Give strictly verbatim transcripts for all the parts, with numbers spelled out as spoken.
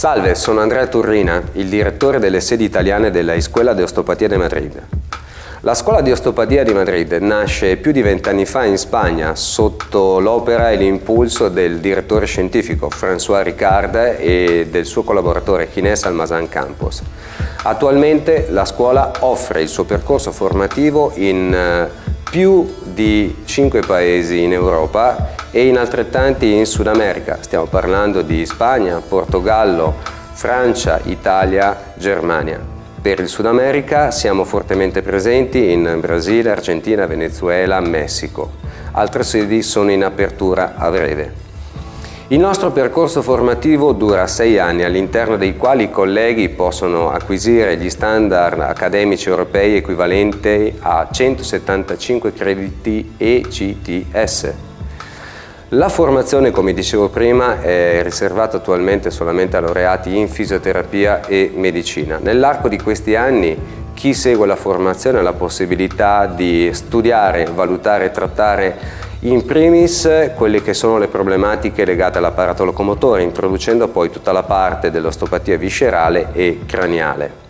Salve, sono Andrea Turrina, il direttore delle sedi italiane della Scuola di Osteopatia di Madrid. La Scuola di Osteopatia di Madrid nasce più di vent'anni fa in Spagna sotto l'opera e l'impulso del direttore scientifico François Ricard e del suo collaboratore Kines Almazan Campos. Attualmente la scuola offre il suo percorso formativo in più di cinque paesi in Europa e in altrettanti in Sud America. Stiamo parlando di Spagna, Portogallo, Francia, Italia, Germania. Per il Sud America siamo fortemente presenti in Brasile, Argentina, Venezuela, Messico. Altre sedi sono in apertura a breve. Il nostro percorso formativo dura sei anni, all'interno dei quali i colleghi possono acquisire gli standard accademici europei equivalenti a centosettantacinque crediti E C T S. La formazione, come dicevo prima, è riservata attualmente solamente a laureati in fisioterapia e medicina. Nell'arco di questi anni chi segue la formazione ha la possibilità di studiare, valutare e trattare in primis quelle che sono le problematiche legate all'apparato locomotore, introducendo poi tutta la parte dell'osteopatia viscerale e craniale.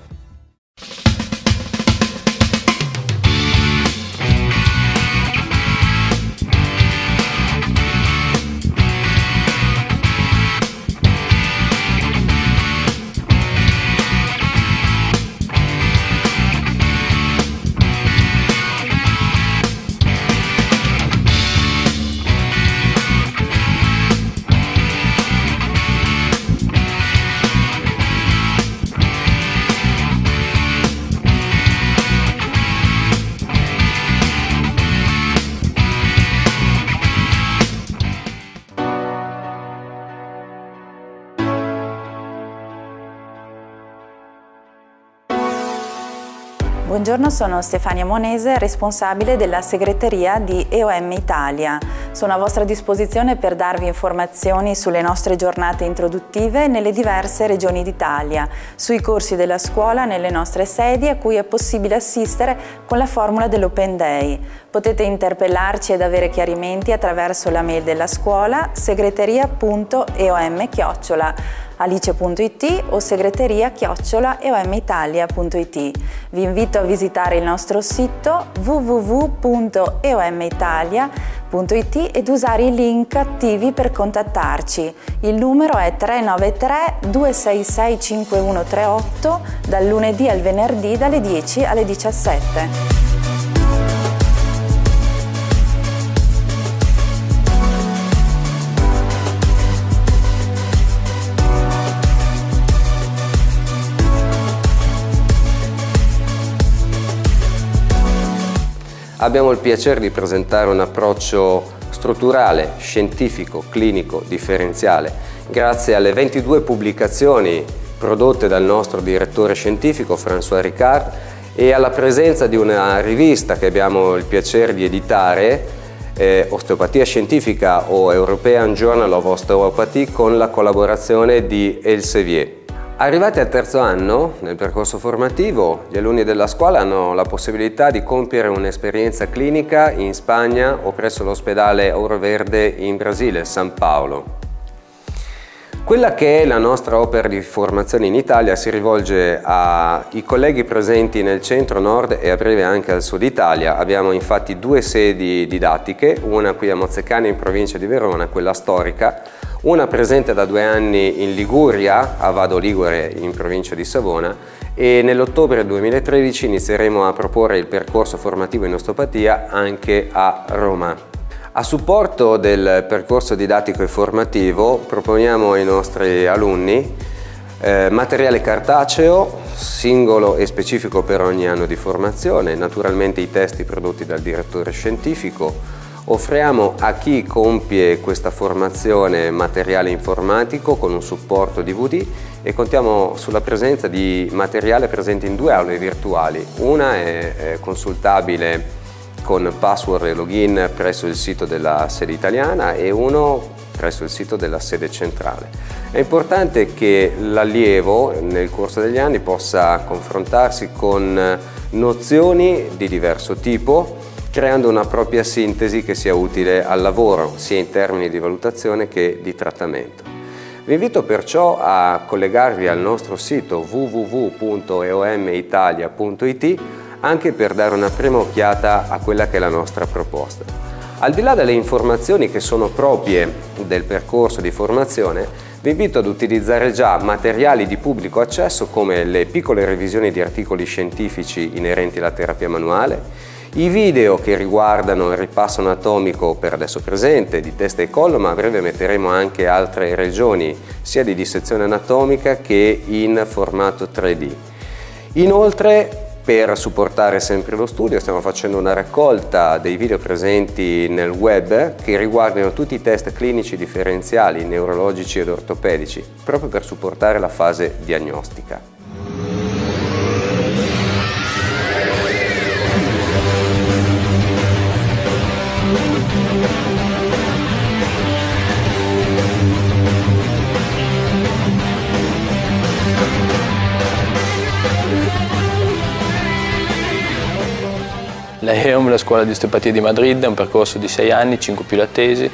Buongiorno, sono Stefania Monese, responsabile della segreteria di E O M Italia. Sono a vostra disposizione per darvi informazioni sulle nostre giornate introduttive nelle diverse regioni d'Italia, sui corsi della scuola nelle nostre sedi a cui è possibile assistere con la formula dell'Open Day. Potete interpellarci ed avere chiarimenti attraverso la mail della scuola segreteria punto e o m chiocciola alice punto i t o segreteria chiocciola e o m italia punto i t. Vi invito a visitare il nostro sito w w w punto e o m italia punto i t ed usare i link attivi per contattarci. Il numero è tre nove tre due sei sei cinque uno tre otto dal lunedì al venerdì dalle dieci alle diciassette. Abbiamo il piacere di presentare un approccio strutturale, scientifico, clinico, differenziale. Grazie alle ventidue pubblicazioni prodotte dal nostro direttore scientifico François Ricard e alla presenza di una rivista che abbiamo il piacere di editare, eh, Osteopatia Scientifica o European Journal of Osteopathy, con la collaborazione di Elsevier. Arrivati al terzo anno, nel percorso formativo, gli alunni della scuola hanno la possibilità di compiere un'esperienza clinica in Spagna o presso l'ospedale Ouro Verde in Brasile, San Paolo. Quella che è la nostra opera di formazione in Italia si rivolge ai colleghi presenti nel centro-nord e a breve anche al sud Italia. Abbiamo infatti due sedi didattiche, una qui a Mozzecane in provincia di Verona, quella storica, una presente da due anni in Liguria, a Vado Ligure in provincia di Savona, e nell'ottobre duemilatredici inizieremo a proporre il percorso formativo in osteopatia anche a Roma. A supporto del percorso didattico e formativo proponiamo ai nostri alunni eh, materiale cartaceo, singolo e specifico per ogni anno di formazione, naturalmente i testi prodotti dal direttore scientifico. Offriamo a chi compie questa formazione materiale informatico con un supporto D V D e contiamo sulla presenza di materiale presente in due aule virtuali. Una è consultabile con password e login presso il sito della sede italiana e uno presso il sito della sede centrale. È importante che l'allievo nel corso degli anni possa confrontarsi con nozioni di diverso tipo, creando una propria sintesi che sia utile al lavoro, sia in termini di valutazione che di trattamento. Vi invito perciò a collegarvi al nostro sito w w w punto e o m italia punto i t anche per dare una prima occhiata a quella che è la nostra proposta. Al di là delle informazioni che sono proprie del percorso di formazione, vi invito ad utilizzare già materiali di pubblico accesso come le piccole revisioni di articoli scientifici inerenti alla terapia manuale, i video che riguardano il ripasso anatomico per adesso presente di testa e collo, ma a breve metteremo anche altre regioni sia di dissezione anatomica che in formato tre D. Inoltre, per supportare sempre lo studio, stiamo facendo una raccolta dei video presenti nel web che riguardano tutti i test clinici differenziali, neurologici ed ortopedici, proprio per supportare la fase diagnostica. La E O M, la Scuola di Osteopatia di Madrid, è un percorso di sei anni, cinque più la tesi,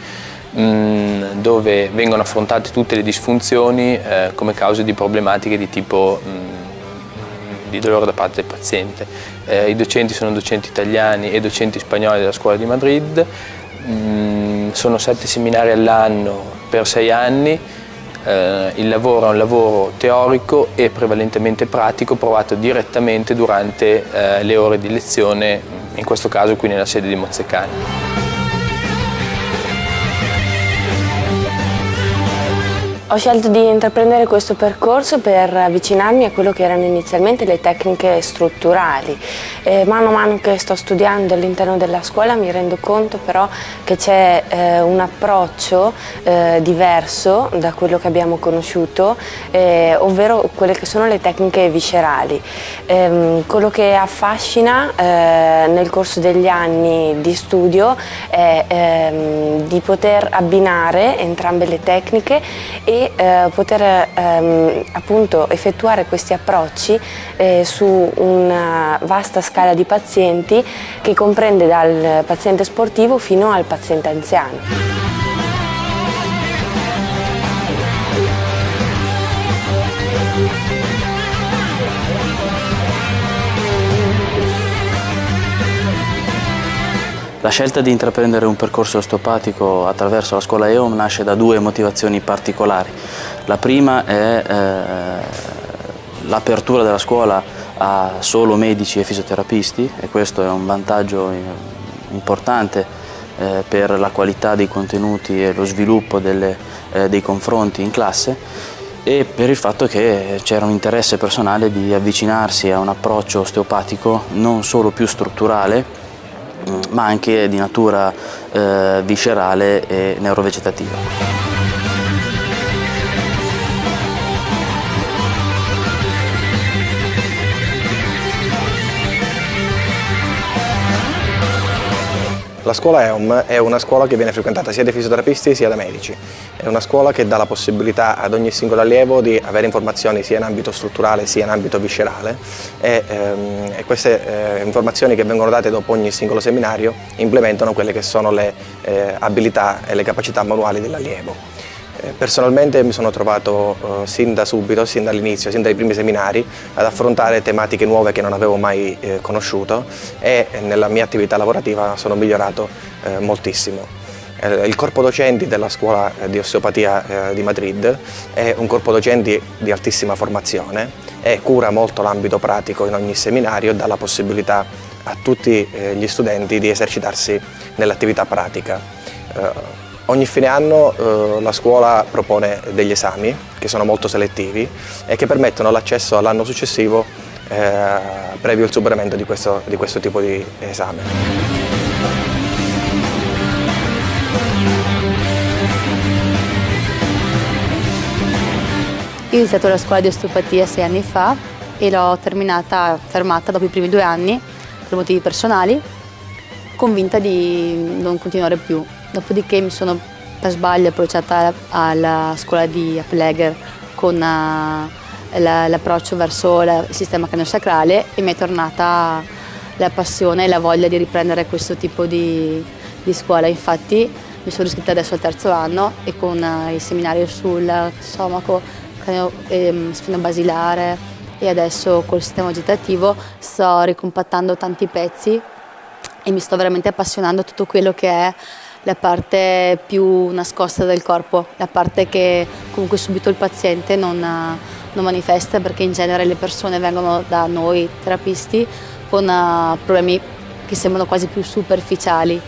dove vengono affrontate tutte le disfunzioni come cause di problematiche di tipo di dolore da parte del paziente. I docenti sono docenti italiani e docenti spagnoli della Scuola di Madrid, sono sette seminari all'anno per sei anni. Il lavoro è un lavoro teorico e prevalentemente pratico, provato direttamente durante le ore di lezione, in questo caso qui nella sede di Mozzecane. Ho scelto di intraprendere questo percorso per avvicinarmi a quello che erano inizialmente le tecniche strutturali. E mano a mano che sto studiando all'interno della scuola mi rendo conto però che c'è eh, un approccio eh, diverso da quello che abbiamo conosciuto, eh, ovvero quelle che sono le tecniche viscerali. Ehm, quello che affascina eh, nel corso degli anni di studio è ehm, di poter abbinare entrambe le tecniche e e eh, poter ehm, appunto effettuare questi approcci eh, su una vasta scala di pazienti che comprende dal paziente sportivo fino al paziente anziano. La scelta di intraprendere un percorso osteopatico attraverso la scuola E O M nasce da due motivazioni particolari. La prima è eh, l'apertura della scuola a solo medici e fisioterapisti, e questo è un vantaggio importante eh, per la qualità dei contenuti e lo sviluppo delle, eh, dei confronti in classe, e per il fatto che c'era un interesse personale di avvicinarsi a un approccio osteopatico non solo più strutturale, ma anche di natura eh, viscerale e neurovegetativa. La scuola E O M è una scuola che viene frequentata sia dai fisioterapisti sia da medici. È una scuola che dà la possibilità ad ogni singolo allievo di avere informazioni sia in ambito strutturale sia in ambito viscerale, e, ehm, e queste eh, informazioni che vengono date dopo ogni singolo seminario implementano quelle che sono le eh, abilità e le capacità manuali dell'allievo. Personalmente mi sono trovato eh, sin da subito, sin dall'inizio, sin dai primi seminari, ad affrontare tematiche nuove che non avevo mai eh, conosciuto, e nella mia attività lavorativa sono migliorato eh, moltissimo. Il corpo docenti della Scuola di Osteopatia di Madrid è un corpo docenti di altissima formazione e cura molto l'ambito pratico in ogni seminario e dà la possibilità a tutti eh, gli studenti di esercitarsi nell'attività pratica. Eh, Ogni fine anno eh, la scuola propone degli esami che sono molto selettivi e che permettono l'accesso all'anno successivo eh, previo il superamento di questo, di questo tipo di esame. Io ho iniziato la scuola di osteopatia sei anni fa e l'ho terminata, fermata dopo i primi due anni per motivi personali, convinta di non continuare più. Dopodiché mi sono per sbaglio approcciata alla scuola di Applegger con l'approccio verso il sistema craniosacrale e mi è tornata la passione e la voglia di riprendere questo tipo di, di scuola. Infatti Mi sono iscritta adesso al terzo anno e con il seminario sul stomaco, sfenobasilare e adesso col sistema vegetativo sto ricompattando tanti pezzi e mi sto veramente appassionando a tutto quello che è la parte più nascosta del corpo, la parte che comunque subito il paziente non, non manifesta, perché in genere le persone vengono da noi terapisti con uh, problemi che sembrano quasi più superficiali,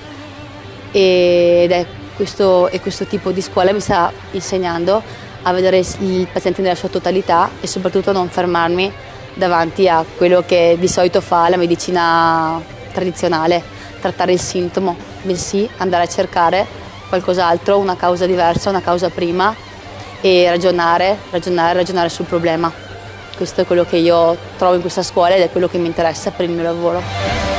e, ed è questo, e questo tipo di scuola mi sta insegnando a vedere il paziente nella sua totalità e soprattutto non fermarmi davanti a quello che di solito fa la medicina tradizionale, trattare il sintomo, bensì andare a cercare qualcos'altro, una causa diversa, una causa prima, e ragionare, ragionare, ragionare sul problema. Questo è quello che io trovo in questa scuola ed è quello che mi interessa per il mio lavoro.